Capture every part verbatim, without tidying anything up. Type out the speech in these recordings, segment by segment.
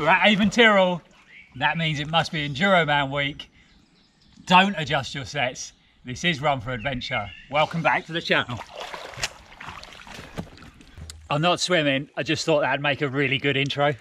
We're at Avon Tyrrell. That means it must be Enduroman week. Don't adjust your sets. This is Run for Adventure. Welcome back to the channel. I'm not swimming. I just thought that'd make a really good intro.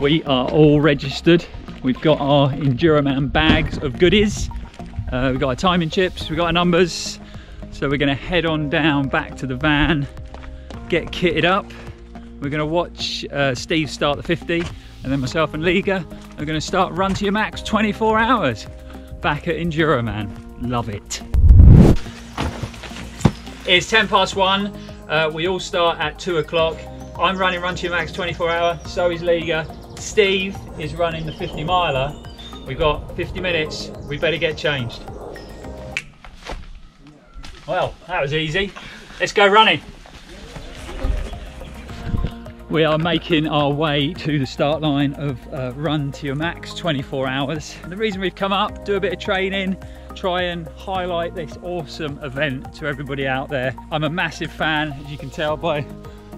We are all registered. We've got our Enduroman bags of goodies. Uh, we've got our timing chips, we've got our numbers. So we're gonna head on down back to the van, get kitted up. We're gonna watch uh, Steve start the fifty, and then myself and Liga are gonna start Run to Your Max twenty-four hours back at Enduroman. Love it. It's ten past one. Uh, we all start at two o'clock. I'm running Run to Your Max twenty-four hour, so is Liga. Steve is running the fifty miler. We've got fifty minutes, we better get changed. Well, that was easy. Let's go running. We are making our way to the start line of uh, Run to Your Max twenty-four hours. And the reason we've come up, do a bit of training, try and highlight this awesome event to everybody out there. I'm a massive fan, as you can tell by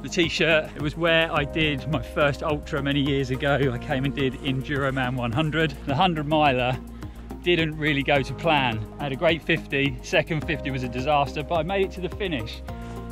the t-shirt. It was where I did my first ultra many years ago. I came and did Enduroman one hundred. The one hundred miler didn't really go to plan. I had a great fifty, second fifty was a disaster, but I made it to the finish.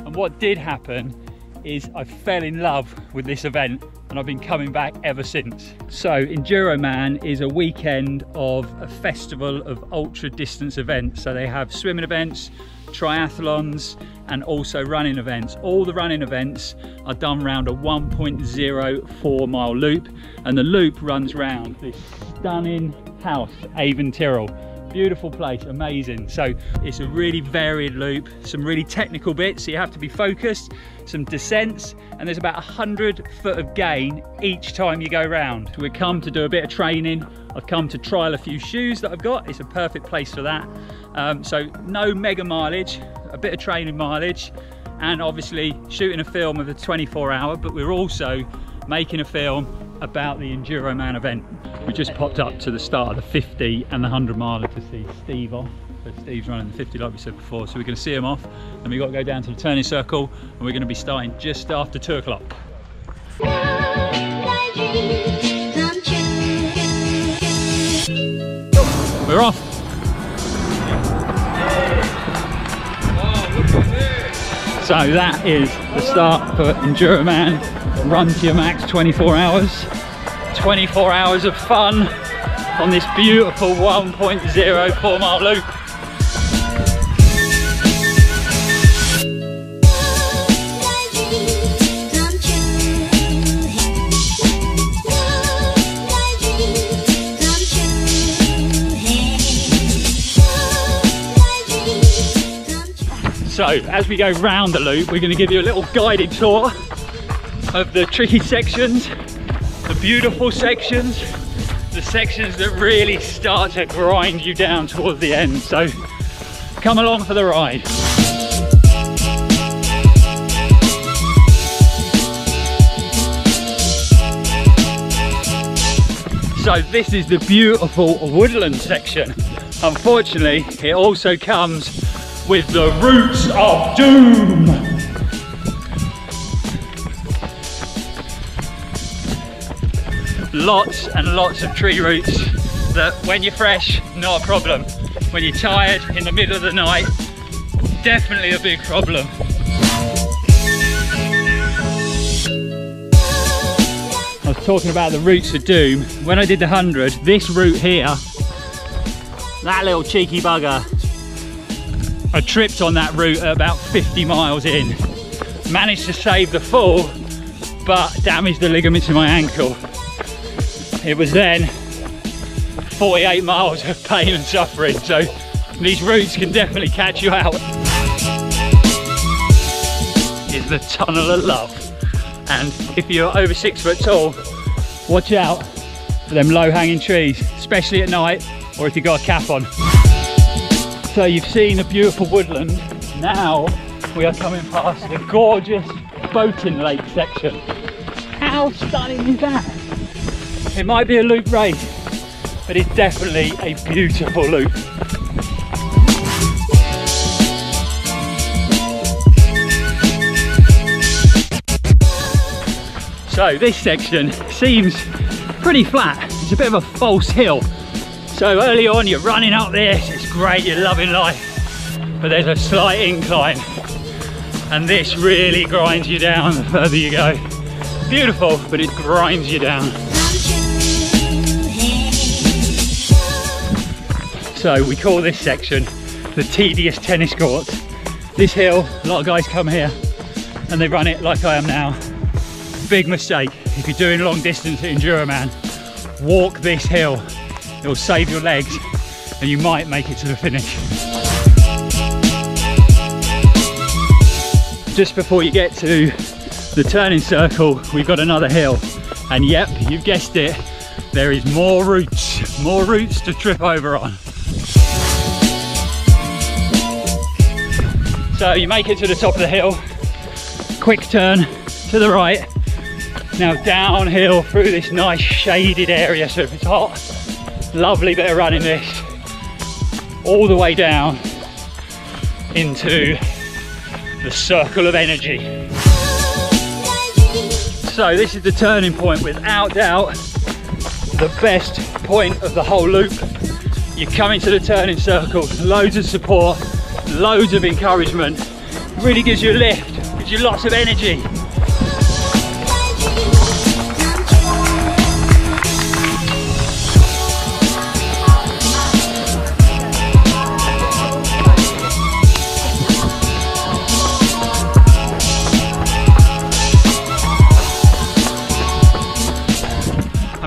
And what did happen is I fell in love with this event, and I've been coming back ever since. So Enduroman is a weekend of a festival of ultra distance events. So they have swimming events, triathlons, and also running events. All the running events are done round a one point zero four mile loop, and the loop runs round this stunning house, Avon Tyrrell. Beautiful place, amazing. So it's a really varied loop, some really technical bits, so you have to be focused, some descents, and there's about one hundred foot of gain each time you go round. So we've come to do a bit of training. I've come to trial a few shoes that I've got. It's a perfect place for that. Um, so no mega mileage, a bit of training mileage, and obviously shooting a film of the twenty-four hour, but we're also making a film about the Enduroman event. We just popped up to the start of the fifty and the one hundred miler to see Steve off. So Steve's running the fifty like we said before, so we're going to see him off, and we've got to go down to the turning circle, and we're going to be starting just after two o'clock. We're off! So that is the start for Enduroman Run to Your Max twenty-four hours. twenty-four hours of fun on this beautiful one point zero four mile loop. So as we go round the loop, we're going to give you a little guided tour of the tricky sections, the beautiful sections, the sections that really start to grind you down towards the end. So come along for the ride. So this is the beautiful woodland section. Unfortunately, it also comes with the roots of doom. Lots and lots of tree roots that when you're fresh, not a problem. When you're tired in the middle of the night, definitely a big problem. I was talking about the roots of doom. When I did the one hundred, this route here, that little cheeky bugger, I tripped on that route at about fifty miles in. Managed to save the fall, but damaged the ligaments in my ankle. It was then forty-eight miles of pain and suffering, so these routes can definitely catch you out. is the Tunnel of Love. And if you're over six foot tall, watch out for them low-hanging trees, especially at night, or if you've got a cap on. So you've seen a beautiful woodland. Now we are coming past the gorgeous boating lake section. How stunning is that? It might be a loop race, but it's definitely a beautiful loop. So this section seems pretty flat. It's a bit of a false hill. So early on you're running up this, it's great, you're loving life, but there's a slight incline and this really grinds you down the further you go. Beautiful, but it grinds you down. So we call this section the tedious tennis courts. This hill, a lot of guys come here and they run it like I am now. Big mistake. If you're doing long distance at Enduroman, walk this hill. It'll save your legs and you might make it to the finish. Just before you get to the turning circle, we've got another hill. And yep, you've guessed it, there is more roots, more roots to trip over on. So you make it to the top of the hill, quick turn to the right. Now downhill through this nice shaded area, so if it's hot, lovely bit of running this, all the way down into the circle of energy. So this is the turning point, without doubt, the best point of the whole loop. You come into the turning circle, loads of support, loads of encouragement, it really gives you a lift, gives you lots of energy.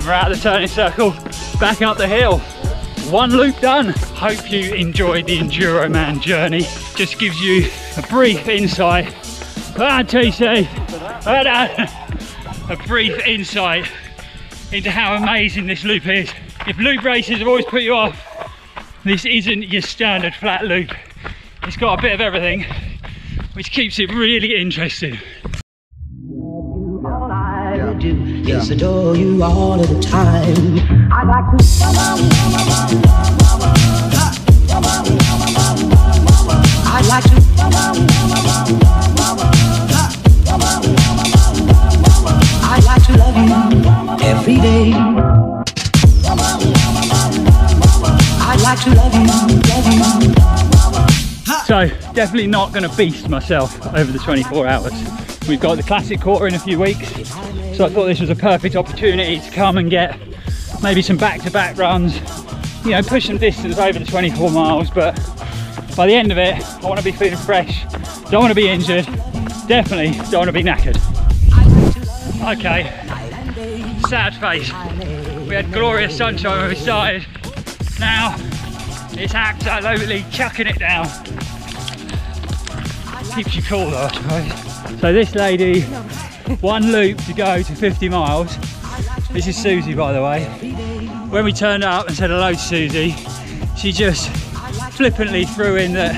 We're out of the turning circle, back up the hill. One loop done. Hope you enjoyed the Enduroman journey. Just gives you a brief insight. Well done, T C. Well done. A brief insight into how amazing this loop is. If loop races have always put you off, this isn't your standard flat loop. It's got a bit of everything, which keeps it really interesting. Yes, adore you all of the time. I like to I like to love you every day. I like to love you, love you. So definitely not gonna beast myself over the twenty-four hours. We've got the classic quarter in a few weeks. So I thought this was a perfect opportunity to come and get maybe some back-to-back runs, you know, push some distance over the twenty-four miles, but by the end of it, I want to be feeling fresh, don't want to be injured, definitely don't want to be knackered. Okay, sad face. We had glorious sunshine when we started. Now, it's absolutely chucking it down. Keeps you cool though, I suppose. So this lady, one loop to go to fifty miles. This is Susie, by the way. When we turned up and said hello to Susie, she just flippantly threw in that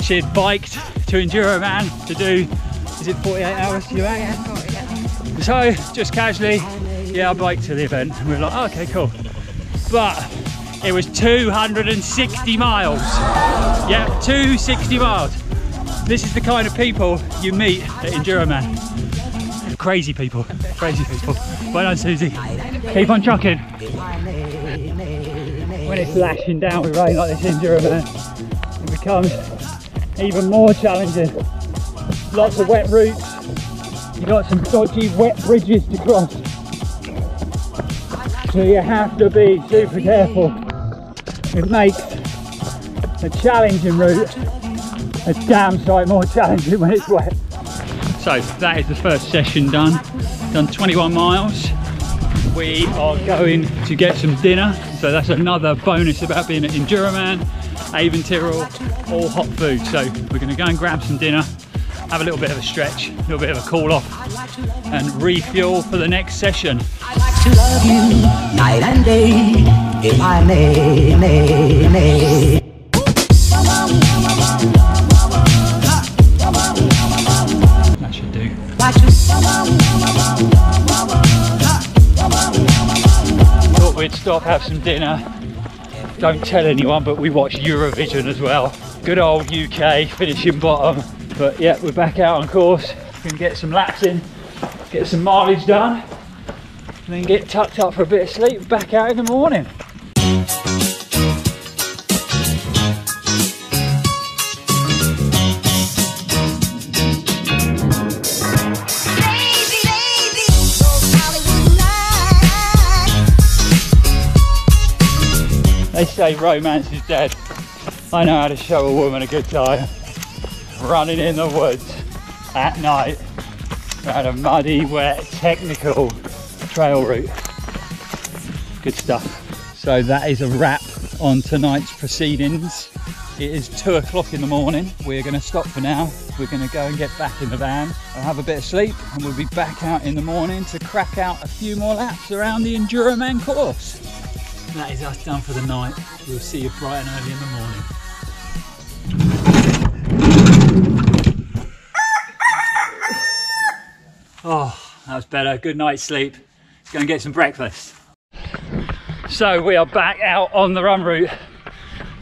she had biked to Enduroman to do, is it forty-eight hours to you out? Yeah, so just casually, yeah, I biked to the event. And we were like, oh, okay, cool. But it was two hundred sixty miles. Yeah, two hundred sixty miles. This is the kind of people you meet at Enduroman. Crazy people, crazy people. Well done, Susie. Keep on trucking. When it's lashing down with rain like this Enduroman, it becomes even more challenging. Lots of wet routes. You've got some dodgy wet bridges to cross. So you have to be super careful. It makes a challenging route a damn sight more challenging when it's wet. So that is the first session done, done twenty-one miles. We are going to get some dinner. So that's another bonus about being at Enduroman, Avon Tyrrell, all hot food. So we're gonna go and grab some dinner have a little bit of a stretch, a little bit of a cool off, and refuel for the next session. I like to love you night and day, if I may, may, may. That should do. Thought we'd stop, have some dinner. Don't tell anyone, but we watched Eurovision as well. Good old U K finishing bottom. But yeah, we're back out on course. We can get some laps in, get some mileage done, and then get tucked up for a bit of sleep, back out in the morning. They say romance is dead. I know how to show a woman a good time. Running in the woods at night around a muddy, wet, technical trail route. Good stuff. So that is a wrap on tonight's proceedings. It is two o'clock in the morning. We're going to stop for now. We're going to go and get back in the van and have a bit of sleep, and we'll be back out in the morning to crack out a few more laps around the Enduroman course. That is us done for the night. We'll see you bright and early in the morning. Oh, that was better. Good night's sleep. Let's go and get some breakfast. So we are back out on the run route.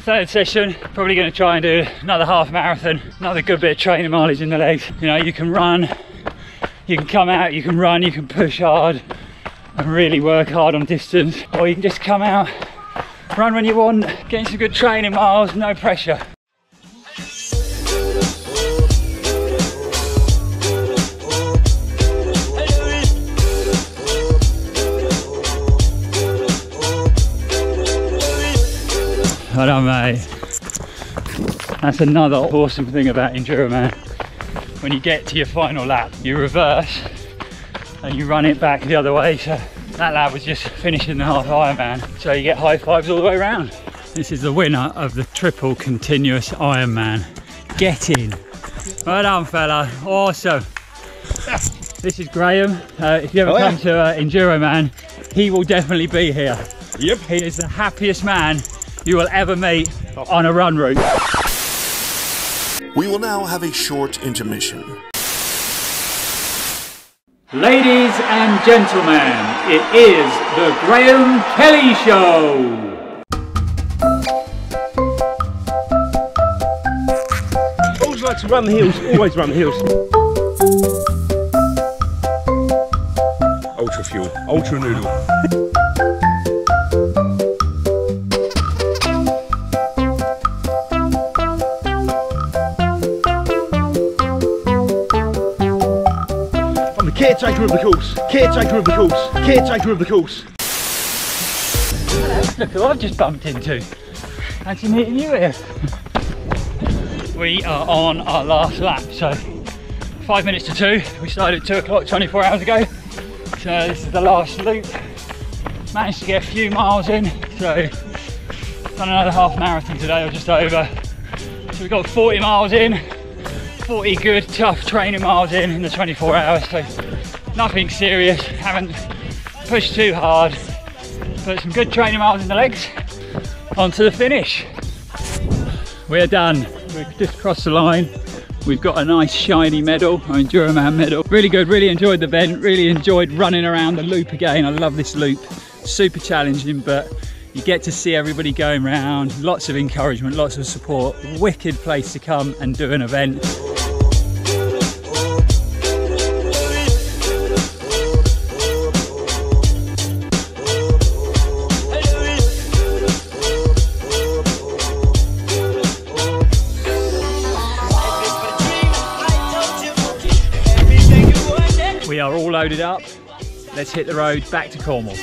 Third session, probably going to try and do another half marathon. Another good bit of training mileage in the legs. You know, you can run, you can come out, you can run, you can push hard and really work hard on distance, or you can just come out, run when you want, getting some good training miles, no pressure. I don't know. That's another awesome thing about Enduroman. When you get to your final lap, you reverse and you run it back the other way. So that lad was just finishing the half Ironman, so you get high fives all the way around. This is the winner of the triple continuous Ironman. Get in. Well done, fella. Awesome. This is Graham. Uh, if you ever oh, come yeah. to uh, Enduroman, he will definitely be here. Yep. He is the happiest man you will ever meet on a run route. We will now have a short intermission. Ladies and gentlemen, it is the Graham Kelly Show! Always like to run the hills, always run the hills. Ultra fuel, ultra noodle. I'm the caretaker of the course. Caretaker of the course, caretaker of the course. Look who I've just bumped into. Fancy meeting you here. We are on our last lap, so five minutes to two. We started at two o'clock twenty-four hours ago. So this is the last loop. Managed to get a few miles in, so done another half marathon today or just over. So we've got forty miles in, forty good tough training miles in in the twenty-four hours. So nothing serious, haven't pushed too hard, but some good training miles in the legs. On to the finish. We're done. We've just crossed the line. We've got a nice shiny medal, our Enduroman medal. Really good, really enjoyed the event, really enjoyed running around the loop again. I love this loop, super challenging, but you get to see everybody going around, lots of encouragement, lots of support. Wicked place to come and do an event. We are all loaded up. Let's hit the road back to Cornwall.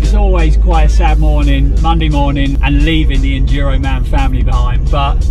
It's always quite a sad morning, Monday morning, and leaving the Enduroman family behind. But,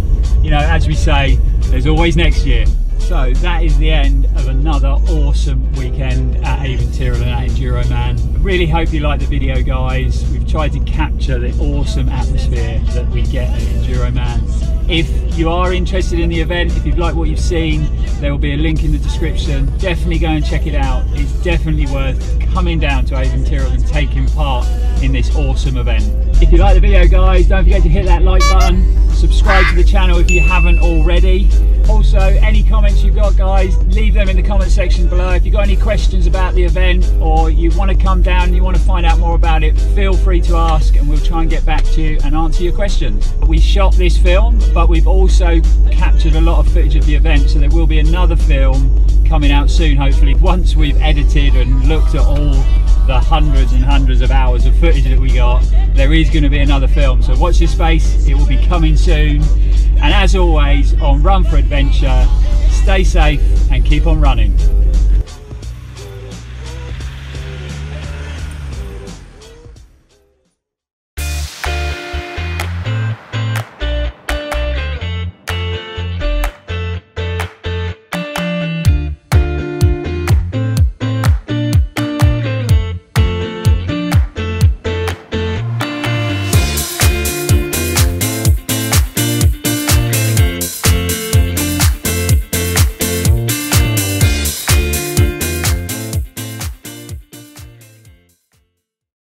you know, as we say, there's always next year. So that is the end of another awesome weekend at Avon Tyrrell and at Enduroman. Really hope you liked the video, guys. We've tried to capture the awesome atmosphere that we get at Enduroman. If you are interested in the event, if you've liked what you've seen, there will be a link in the description. Definitely go and check it out. It's definitely worth coming down to Avon Tyrrell and taking part in this awesome event. If you like the video, guys, don't forget to hit that like button. Subscribe to the channel if you haven't already. Also, any comments you've got, guys, leave them in the comment section below. If you've got any questions about the event, or you want to come down and you want to find out more about it, feel free to ask and we'll try and get back to you and answer your questions. We shot this film, but we've also captured a lot of footage of the event, so there will be another film coming out soon, hopefully, once we've edited and looked at all the hundreds and hundreds of hours of footage that we got. There is going to be another film, so watch this space, it will be coming soon. And as always, on Run for Adventure, stay safe and keep on running.